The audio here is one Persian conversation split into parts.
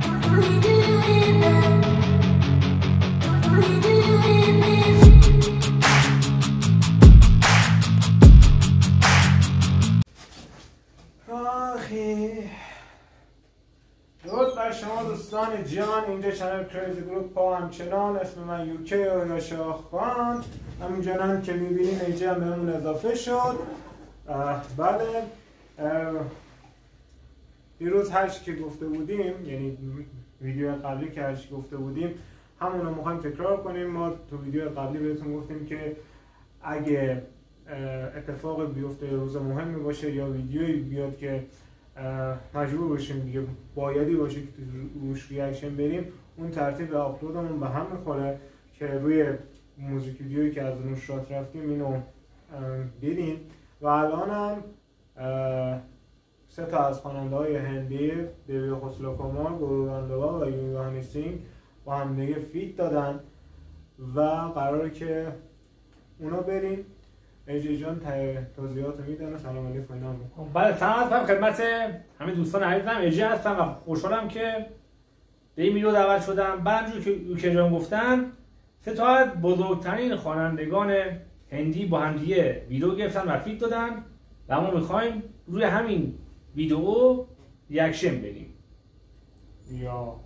درود بر شما دوستان جیان. اینجا چنل کریزی گروپ با همچنان اسم من یوکی و یاشا خان. همینجا که میبینیم ایجی هم بهمون اضافه شد. بله دیروز هشت که گفته بودیم، یعنی ویدیو قبلی که هشت گفته بودیم همون رو میخوایم تکرار کنیم. ما تو ویدیو قبلی بهتون گفتیم که اگه اتفاق بیفته روز مهمی باشه یا ویدیویی بیاد که مجبور بشیم دیگه بایدی باشه که روش ریاکشن بریم، اون ترتیب آپلودمون به هم میخوره که روی موزیک ویدیویی که از اون شات رفتیم اینو دیدیم. و الان هم سه تا از خواننده های هندی، دیوی خسرو کمار، گرو راندوا و یو یو هانی سینگ با هم دیگه فیت دادن و قراره که اونا بریم. ایجی جان توضیحات رو میدن. سلام علیکم. بله سلام هستم خدمت همه دوستان عزیزم. ایجی هستم و خوشحالم که به این ویدیو دعوت شدم. همونجور که یوکی جان گفتن سه تا از بزرگترین خوانندگان هندی با هم دیگه ویدیو گرفتن و فیت دادن و ما میخوایم روی همین ویدیو ریاکشن بدیم. یا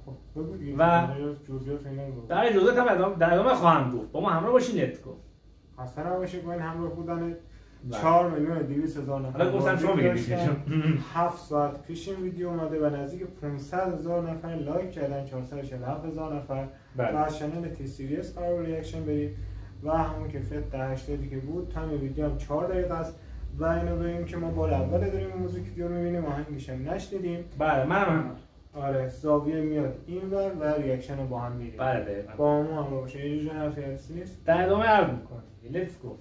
و در جزئیات هم در ادامه خواهم گفت. با ما همراه باشین. نتکو اصلا نباشه که این همراه بودن 4,200,000 نفر. حالا گفتم شما بگید 7 ساعت پیش این ویدیو اومده و نزدیک 500,000 نفر لایک کردن، 447,000 نفر. و از چنل تی سیریز قرار ریاکشن بریم و همون که فت 80 که بود تایم ویدیو هم 4 دقیقه است و اینو ببینیم که ما بار اول داریم موزیک ویدیو رو می‌بینیم، آهنگش هم نشنیدیم. بله منم آره زاویه میاد اینور و ریاکشن رو با هم می‌بینیم. بله با ما هم باشه. یه جور حرفی نیست. در ادامه عرض می‌کنم. Let's go.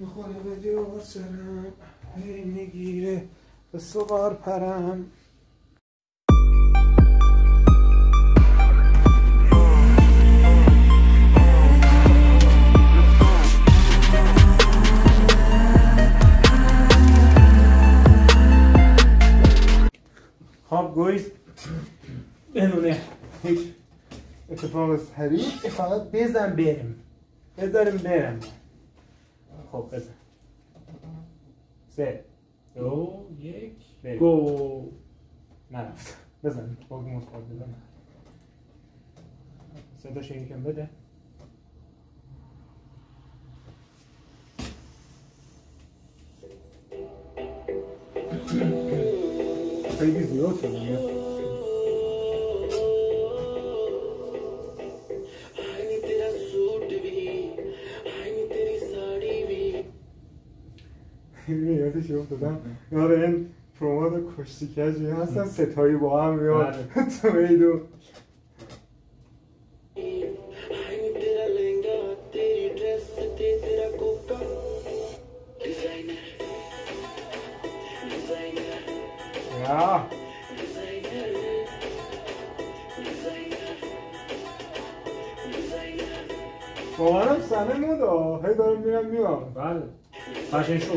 میخوره ویدیو واسرم میری میگیره به صغار پرم. خب گویز بنونه هیچ اتفاق سریع فقط بزن برم. بذارم برم. خب بزن 3 2 1 بریم. گو نرفت. بزن باگ مثبت بزن. صدا شیکم بده. خیلی زیاد شده. یادش افتادم یاد این پروماد کشتی کجی هستن ستایی با هم یاد تو ایدو با منم سنه ندا هی دارم میرم میام. بله فشن شو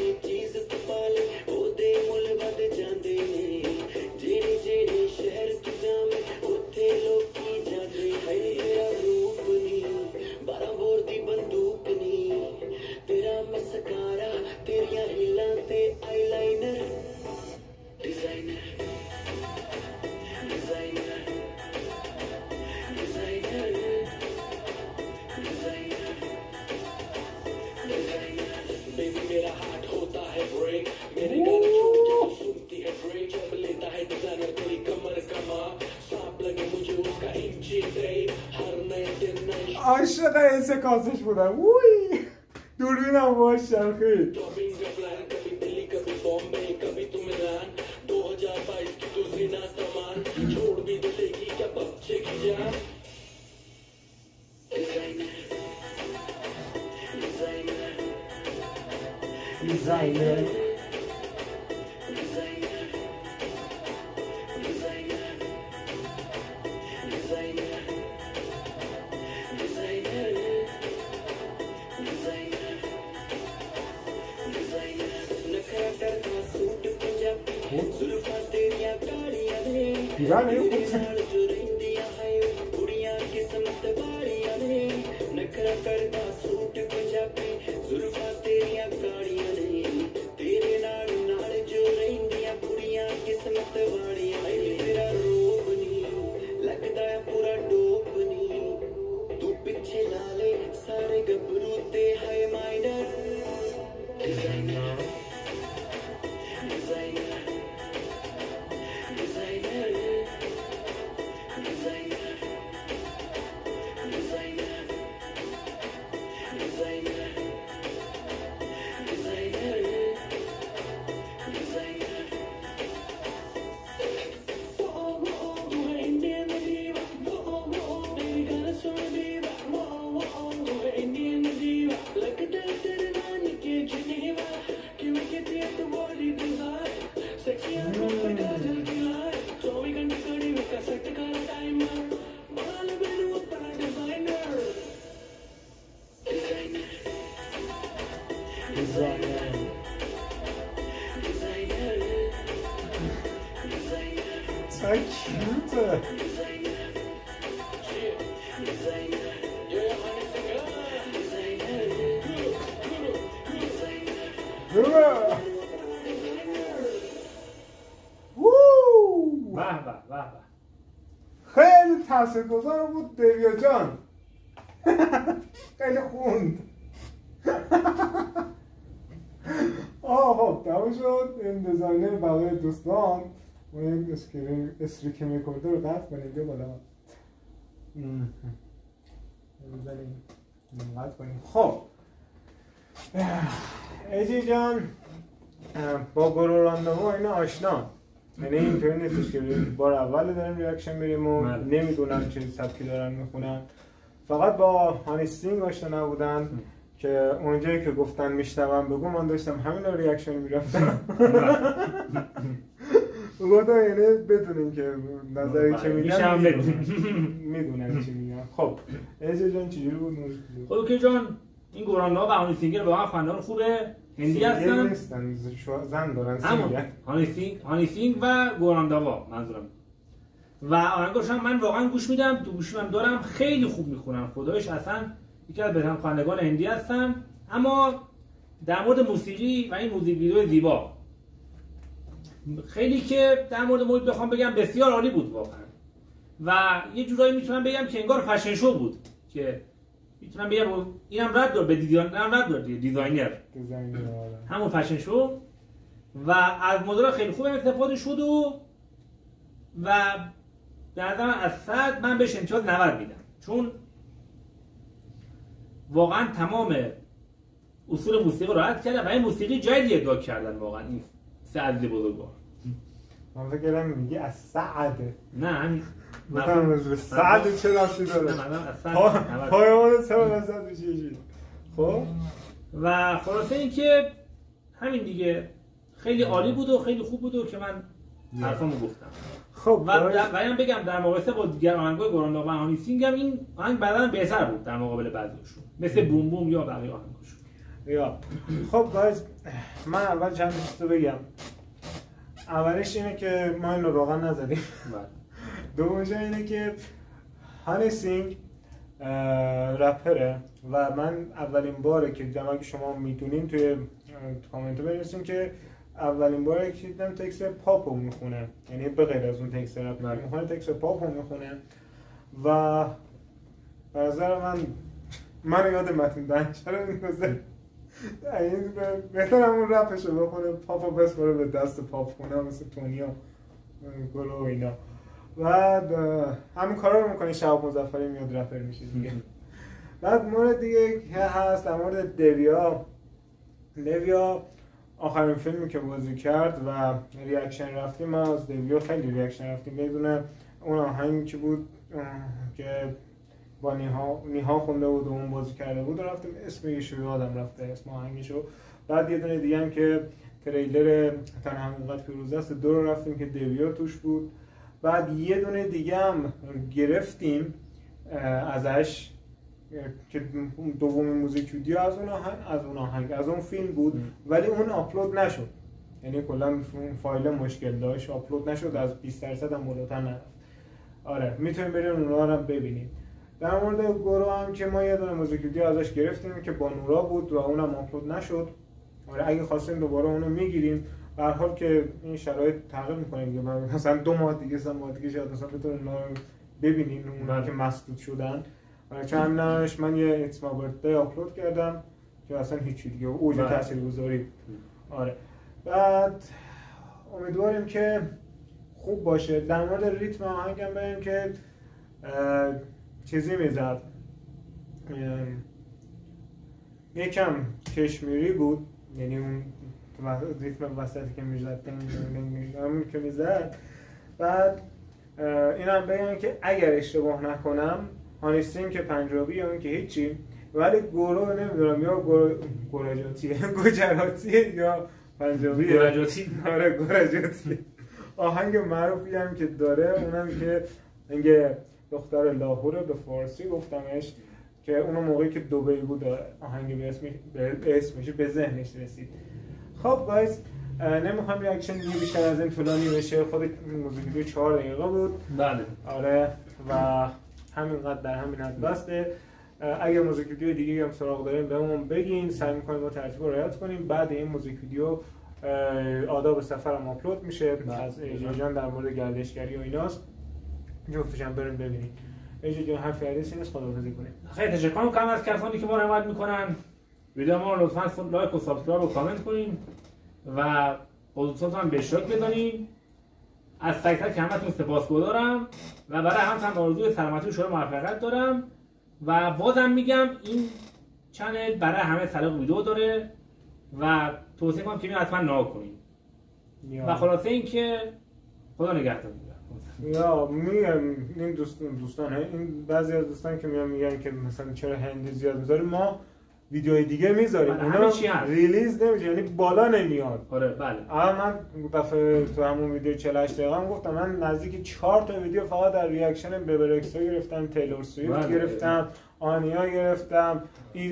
عاشق این سکانسش بودم. اوی دوربینم باش شرخی. designer. تاثیرگذار بود دریا جان. خیلی خوند. خب تموم شد این دیزاینه برای دوستان. ما یک اسکرین میکرده رو قطع کنیم بیا بالا. بذاریم قطع کنیم. خب اجی جان با گرو راندوا اینا آشنا، یعنی اینطوری نیستش که بار اول داریم ریاکشن میریم و نمیدونم چه سبکی دارن میخونن. فقط با هانی سینگ آشنا نبودن که اونجایی که گفتن میشنوم بگو من داشتم همین رو ریاکشن میرفتم. گفتم یعنی بدونین که نظری که میگم میدونن چی میگم. خب اجازه جان چجوری بود؟ خب اوکی جان این گورو راندوا و هانی سینگ واقعا فنان خوبه. هندی هستن، زن دارن سینگر هانی سینگ و گورو راندوا منظورم و آهنگاش هم من واقعا گوش میدم، تو گوشیم دارم، خیلی خوب میخونن خدایش، اصلا یکی از بهترین خوانندگان هندی هستن. اما در مورد موسیقی و این موزیک ویدیو زیبا خیلی که در مورد محیط بخوام بگم بسیار عالی بود واقعا و یه جورایی میتونم بگم که انگار فشن شو بود که میتونم بگم اینم رد داد به دیزاینر همون فشن شو و از مدل خیلی خوب استفاده شد و در نظر من از 100 من بهش امتیاز 90 میدم، چون واقعا تمام اصول موسیقی رعایت کردن و این موسیقی جدی ادعا کردن واقعا این سعد بزرگوار. من فکر کردم میگی از سعد. نه مثلا سعد چه رفتی داره؟ پایمان سه رفت میشه. خب و خلاصه اینکه همین دیگه خیلی عالی بود و خیلی خوب بود و که من حرفامو گفتم. خب و اینم بگم در مقایسه با دیگر آهنگ‌های گورو راندوا و هانی سینگ هم این آهنگ بعداً بهتر بود در مقابل بعضیشون، مثل بوم بوم یا بقیه آهنگاشون. یا خب گایز من اول چند چیزو بگم. اولش اینه که ما اینو واقعا نزدیم. دومش اینه که هانی سینگ رپره و من اولین باره که دیدم، اگه شما میدونین توی کامنتو بنویسین که اولین باره که دیدم تکست پاپ رو میخونه، یعنی به غیر از اون تکست رپ میخونه، تکست پاپ رو میخونه و به نظر من یاد متن دنچه رو میگذره بهتر همون رپش رو بخونه، پاپ رو بسپاره به دست پاپ خونه مثل تونیا گلو و اینا بعد همین کارا رو میکنی شب مظفری میاد رپر میشه دیگه. بعد مورد دیگه که هست در مورد دویا آخرین فیلمی که بازی کرد و ریاکشن رفتیم، من از دویا خیلی ریاکشن رفتیم بدون اون آهنگی که بود که با نیها خونده بود و اون بازی کرده بود و رفتم اسم ایشو یادم رفته، اسم آهنگشو. بعد یه دونه دیگه هم که تریلر تنها حقیقت فیروزه است دو رو رفتیم که دیویا توش بود. بعد یه دونه دیگه هم گرفتیم ازش که دومین موزیک ویدیو از اون آهنگ از اون فیلم بود، ولی اون آپلود نشد، یعنی کلا فایل مشکل داشت، آپلود نشد، از 20% هم بالاتر نرفت. آره میتونیم بریم اونها رو ببینیم. در مورد گروه هم که ما یه دونه موزیک ویدیو ازش گرفتیم که با نورا بود و اونم آپلود نشد. آره اگه خواستیم دوباره اونو میگیریم، به هر حال که این شرایط تغییر میکنه دیگه، مثلا 2 ماه دیگه شاید مثلا بتونیم ببینیم اونها که مسدود شدن. برای چند ناش من یه ایتس ما برده آپلود کردم که اصلا هیچی دیگه اوج تاثیرگذاری. آره بعد امیدواریم که خوب باشه. در مورد ریتم آهنگم بریم که چیزی میزد، یکم کشمیری بود، یعنی اون ریتم وسطی که میزد همون که میزد. بعد اینم بگم که اگر اشتباه نکنم هانی سینگ که پنجابی اون که هیچی، ولی گروه نمیدونم یا گوجراتیه یا پنجابیه، گوجراتی آهنگ معروفی هم که داره، اونم که اینگه دختر لاهوره به فارسی گفتمش که اونو موقعی که دبی بود آهنگ به اسمش به ذهنش رسید. خب گایز نمیخوام ریاکشن دیگه بیشتر از این طولانی بشه، خود موزیک ویدیو 4 دقیقه بود. بله آره و همینقدر در همین حد بسته. اگر موزیک ویدیو دیگه هم سراغ داریم بهمون بگین، سعی می‌کنیم با ترتیب رعایت کنیم. بعد این موزیک ویدیو آداب سفرم آپلود میشه از ایجا جان در مورد گردشگری و ایناست، جفتش هم بریم ببینید. ایجا جان حرفی علیسی نیست، خداحافظی کنیم. خیلی تشکر می‌کنم از کسانی که ما رو حمایت می‌کنن. ویدیو ما رو لطفاً لایک و سابسکرایب و کامنت کنین و خودتون هم به اشتراک بذارین. از تک تک همتون سپاسگزارم و برای همتون آرزوی سلامتی و شما موفقیت دارم و بازم میگم این چنل برای همه سلیق ویدیو داره و توصیه میکنم که اینو حتما نگاه کنید. و خلاصه اینکه خدا نگهدار. یا میگم دوستان این بعضی از دوستان که میگن که مثلا چرا هندی زیاد میذاریم، ما ویدیوهای دیگه میذاریم اونا ریلیز نمیشه، یعنی بالا نمیاد. آره بله من دفعه تو همون ویدیو 48 دقیقه هم گفتم من نزدیک 4 تا ویدیو فقط در ریاکشن ببرکس گرفتم، تیلور سویفت گرفتم، آنیا گرفتم،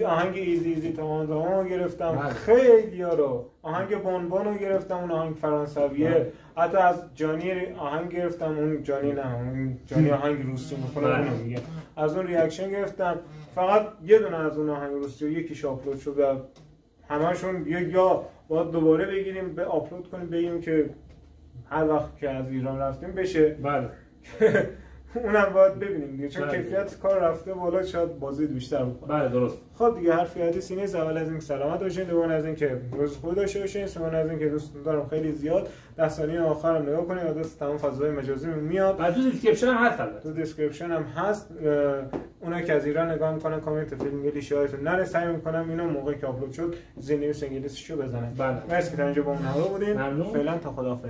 آهنگ ایزی ایزی تمام گرفتم، خیلی ها رو آهنگ بونبونو گرفتم، اون آهنگ فرانسویه، حتی از جانی آهنگ گرفتم، اون جانی نه اون جانی آهنگ روسی میخونه اونو میگه، از اون ریاکشن گرفتم. فقط یه دونه از اون آهنگ روسی و یکی آپلود شد و همشون یا باید دوباره بگیریم به آپلود کنیم بگیم که هر وقت که از ایران رفتیم بشه. بله اونم باید ببینیم دیگه، چون کیفیت کار رفته بالا شاید بازدید بیشتر بکنه. بله درست. خب دیگه حرفی حدیثی نیست. اول از اینکه سلامت باشین، دوم از اینکه روز خوبی داشته باشین، سوم از اینکه دوستون دارم خیلی زیاد. 10 ثانیه آخرام نگاه کنید، آدرس تمام فضای مجازی میاد. بعد تو دیسکریپشن هم هست، تو دیسکریپشن هم هست. اونایی که از ایران نگاه میکنن کامنت فیلم انگلیسی هایتون نره، سعی میکنم اینو موقعی که آپلود شد زینیوس انگلیسیشو بزنن. بله مرسی که تا اینجا با من همراه بودین. فعلا تا خداحافظ.